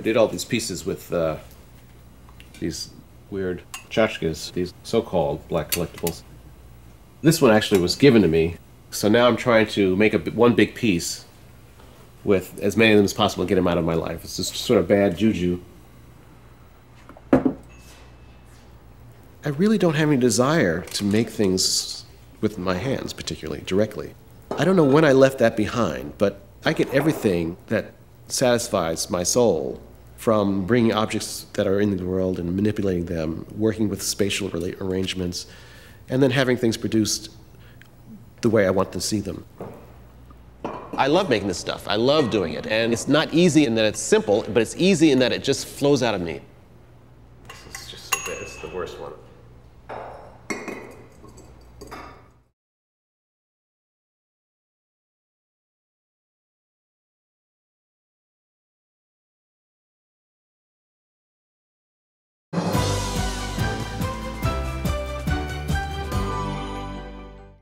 I did all these pieces with these weird tchotchkes, these so-called black collectibles. This one actually was given to me, so now I'm trying to make one big piece with as many of them as possible and get them out of my life. It's just sort of bad juju. I really don't have any desire to make things with my hands, particularly, directly. I don't know when I left that behind, but I get everything that satisfies my soul from bringing objects that are in the world and manipulating them, working with spatial arrangements, and then having things produced the way I want to see them. I love making this stuff. I love doing it. And it's not easy in that it's simple, but it's easy in that it just flows out of me.